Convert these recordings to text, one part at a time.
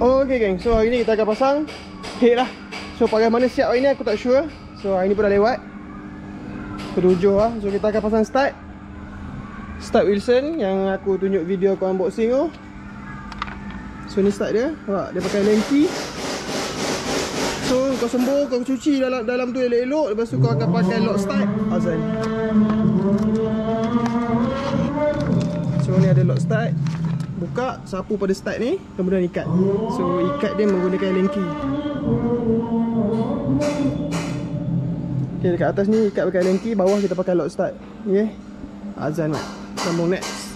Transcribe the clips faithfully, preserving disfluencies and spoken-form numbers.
Okey geng, so hari ni kita akan pasang head lah. So pakai mana siap hari ni aku tak sure. So hari ni pun dah lewat ketujuh lah. So kita akan pasang start Start Wilson yang aku tunjuk video aku unboxing tu. So ni start dia. Nampak? Dia pakai lenki. So kau sembur, kau cuci dalam dalam tu elok-elok. Lepas tu kau akan pakai lock start. Azan. So ni ada lock start. Buka, sapu pada start ni, kemudian ikat. So ikat dia menggunakan lenki. Okay, dekat atas ni ikat pakai lenki, bawah kita pakai lock start. Okay, azan lah. Sambung next.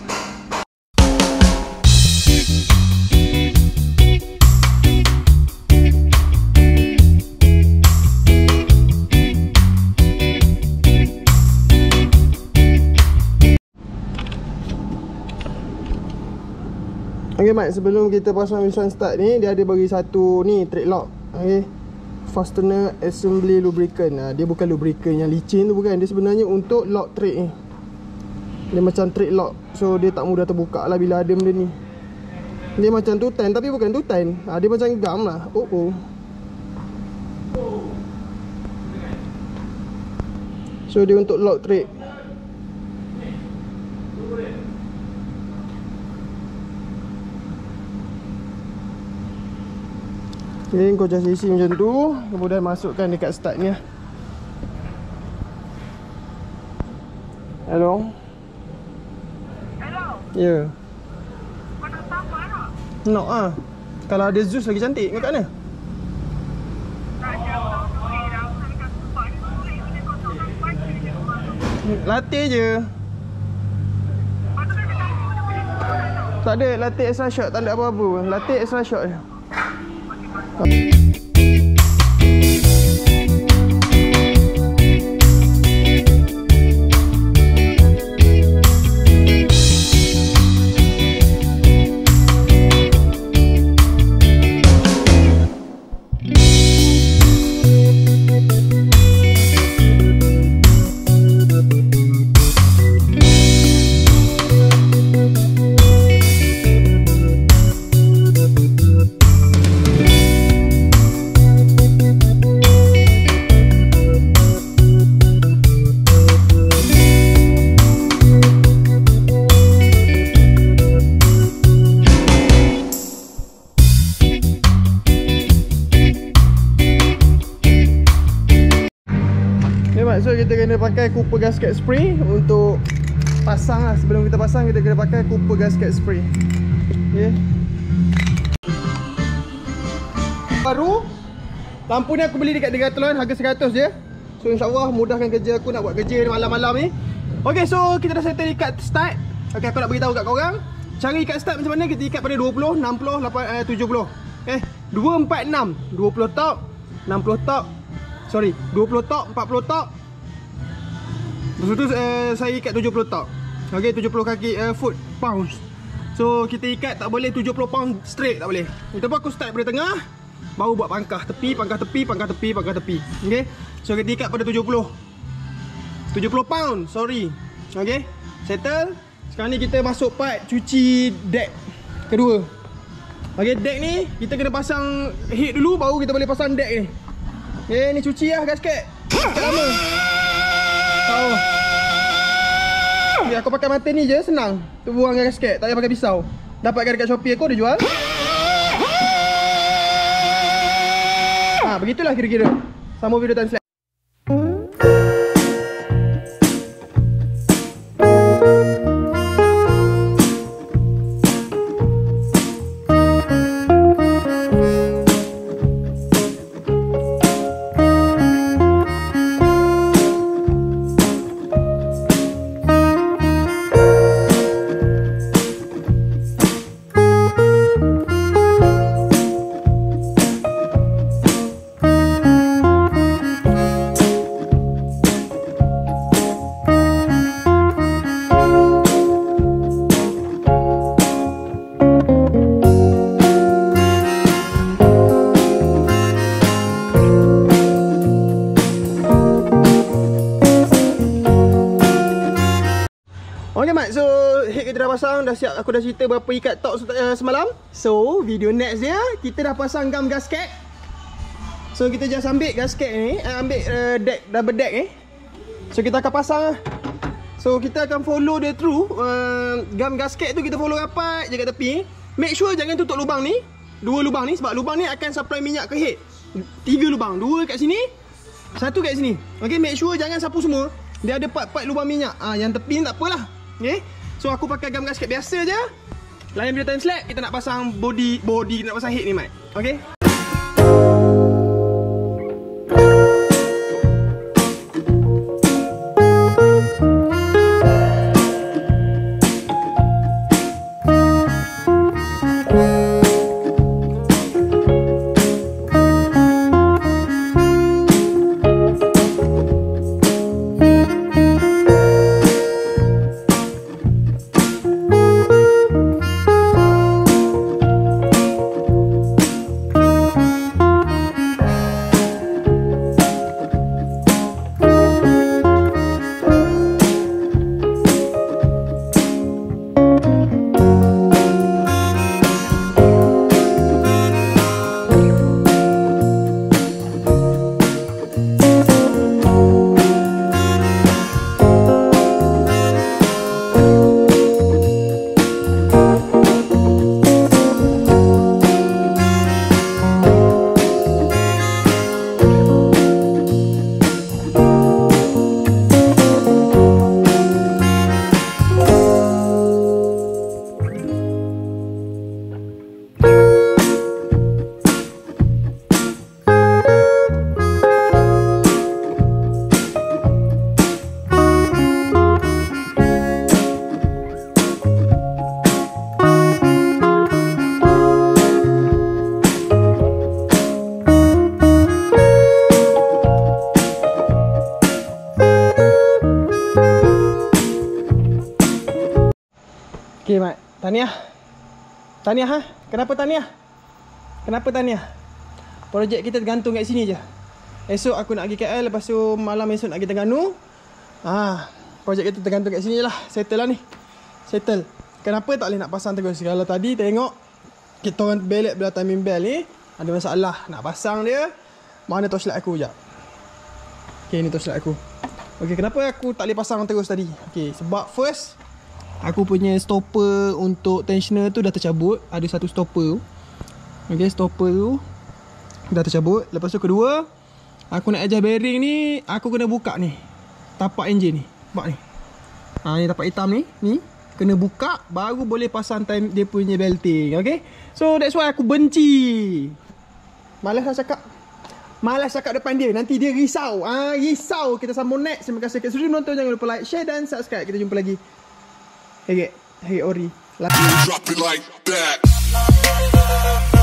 Okay Mat, sebelum kita pasang Wilson start ni, dia ada bagi satu ni trade lock. Okay, fastener assembly lubricant. Ha, dia bukan lubricant yang licin tu, bukan. Dia sebenarnya untuk lock trade ni. Dia macam trade lock. So dia tak mudah terbuka lah bila ada benda ni. Dia macam tutan tapi bukan tutan. Ha, dia macam gam lah. Oh oh. So dia untuk lock trade. Okay, kau just isi macam tu, kemudian masukkan dekat start ni. Hello. Hello. Ya. Yeah. Kau nak tambah tak? Nak ah. Kalau ada Zeus lagi cantik, kau kat mana? Tak ada. Latih je. Tak ada, latih extra shot, tak ada apa-apa. Latih extra shot je. Okey Mat, so kita kena pakai Copper Gasket Spray untuk pasang lah. Sebelum kita pasang, kita kena pakai Copper Gasket Spray. Okay, baru lampu ni aku beli dekat Deratloan, harga seratus ringgit je. So insyaAllah mudahkan kerja aku nak buat kerja malam-malam ni. Okay, so kita dah settle ikat start. Okay, aku nak beritahu kat korang cara ikat start macam mana. Kita ikat pada dua puluh, enam puluh, lapan puluh, tujuh puluh. Eh, dua, empat, enam, dua puluh top, enam puluh top. Sorry, dua puluh tok, empat puluh tok. Lepas tu uh, saya ikat tujuh puluh tok. Okey, tujuh puluh kaki uh, foot pounds. So kita ikat tak boleh tujuh puluh pound straight, tak boleh. Itu pun aku start pada tengah, baru buat pangkah tepi, pangkah tepi, pangkah tepi, pangkah tepi. Okey. So kita ikat pada tujuh puluh. tujuh puluh pound, sorry. Okey. Settle. Sekarang ni kita masuk part cuci deck kedua. Okey, deck ni kita kena pasang head dulu baru kita boleh pasang deck ni. Eh, ni cuci lah gasket. Cuci lama. Tahu. Okey, aku pakai mata ni je, senang. Tu buang gasket, tak payah pakai pisau. Dapatkan dekat Shopee aku, dia jual. Ha, begitulah kira-kira. Sama video time. Okey mat, so head kita dah pasang, dah siap. Aku dah cerita berapa ikat tok uh, semalam. So video next dia kita dah pasang gam gasket. So kita just ambil gasket ni, uh, ambil uh, deck, double deck ni. So kita akan pasang. So kita akan follow dia through uh, gam gasket tu, kita follow rapat je kat tepi. Make sure jangan tutup lubang ni, dua lubang ni, sebab lubang ni akan supply minyak ke head. Tiga lubang, dua kat sini, satu kat sini. Okey, make sure jangan sapu semua. Dia ada part-part lubang minyak. Ah, yang tepi ni tak apalah. Okay. So aku pakai gam gasket biasa je. Lain bila time slap kita nak pasang body, body kita nak pasang head ni mat. Okay. Okay mat, tahniah. Tahniah ha? Kenapa tahniah? Kenapa tahniah? Projek kita tergantung kat sini je. Esok aku nak pergi K L, lepas tu malam esok nak pergi Terengganu. Ah, projek kita tergantung kat sini je lah. Settle lah ni. Settle. Kenapa tak boleh nak pasang terus? Kalau tadi tengok kita orang belek belah timing bell ni, ada masalah nak pasang dia. Mana torchlight aku sekejap. Okay, ni torchlight aku. Okay, kenapa aku tak boleh pasang terus tadi? Okay, sebab first aku punya stopper untuk tensioner tu dah tercabut. Ada satu stopper tu. Okay, stopper tu dah tercabut. Lepas tu kedua, aku nak adjust bearing ni, aku kena buka ni tapak enjin ni. Nampak ni? Ha, ni tapak hitam ni. Ni kena buka baru boleh pasang time dia punya belting. Okay, so that's why aku benci. Malas lah cakap. Malas cakap depan dia, nanti dia risau. Ah, ha, risau. Kita sambung next. Terima kasih kepada menonton. Jangan lupa like, share dan subscribe. Kita jumpa lagi. Hey, hey, Ori. Drop it like that.